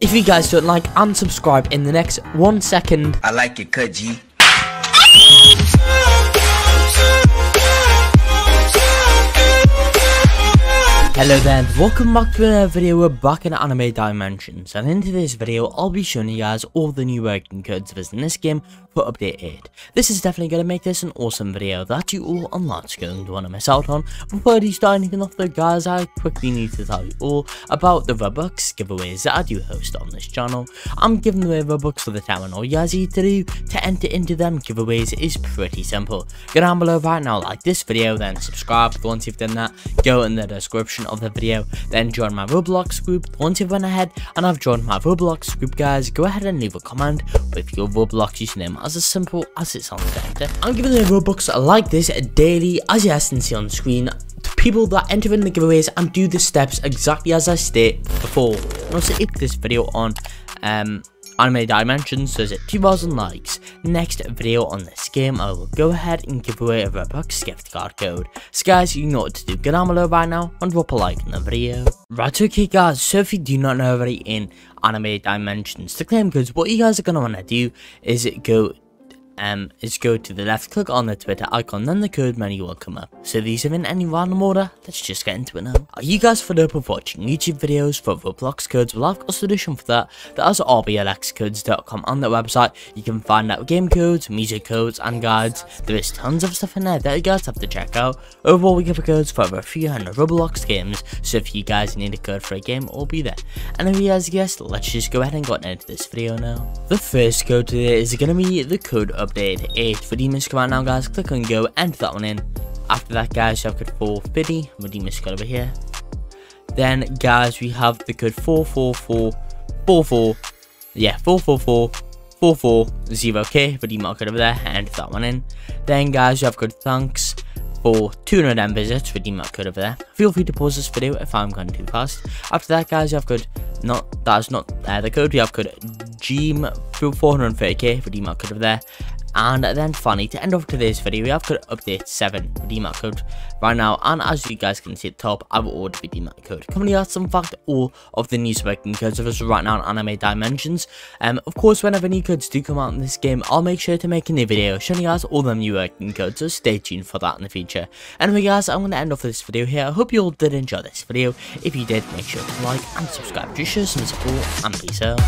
If you guys don't like and subscribe in the next 1 second, I like it, Kudgy. Hello there, welcome back to another video. We're back in Anime Dimensions, and in today's video I'll be showing you guys all the new working codes that is in this game for update 8. This is definitely going to make this an awesome video that you all are not going to want to miss out on. Before I do start anything off though guys, I quickly need to tell you all about the Robux giveaways that I do host on this channel. I'm giving away Robux for the time, and all you guys need to do to enter into them giveaways is pretty simple. Go down below right now, like this video, then subscribe. Once you've done that, go in the description of the video, then join my Roblox group. Once you've went ahead and I've joined my Roblox group guys, go ahead and leave a comment with your Roblox username, as simple as it sounds to enter. I'm giving away Robux like this daily, as you guys can see on screen, to people that enter in the giveaways and do the steps exactly as I stated before. And also, if this video on Anime Dimensions does it 2,000 likes, next video on this game I will go ahead and give away a Robux gift card code. So guys, you know what to do. Go down below right now and drop a like on the video. Right, okay guys, so if you do not know already in Anime Dimensions to claim codes, what you guys are going to want to do is go to the left, click on the Twitter icon, then the code menu will come up. So these are in any random order. Let's just get into it now. Are you guys fed up of watching YouTube videos for Roblox codes? Well, I've got a solution for that. That is rblxcodes.com. On that website, you can find out game codes, music codes, and guides. There is tons of stuff in there that you guys have to check out. Overall, we give codes for over 300 Roblox games. So if you guys need a code for a game, I'll be there. And if you guys guessed, let's just go ahead and get into this video now. The first code today is going to be the code of update 8 redeemers come out now guys. Click on go, enter that one in. After that guys, you have code 450 redeemers code over here. Then guys, we have the code 44444, yeah 444440k redeemer code over there, enter that one in. Then guys, you have code thanks for 200 visits, redeemer code over there. Feel free to pause this video if I'm going too fast. After that guys, you have code the code, we have code Gym 430k redeemer code over there. And then finally, to end off today's video, we have code update 7 redeemer code right now. And as you guys can see at the top, I've ordered redeemer code. Currently that's in fact all of the new working codes of us right now on Anime Dimensions. Of course, whenever new codes do come out in this game, I'll make sure to make a new video showing you guys all the new working codes, so stay tuned for that in the future. Anyway guys, I'm going to end off this video here. I hope you all did enjoy this video. If you did, make sure to like and subscribe to show some support, and peace out.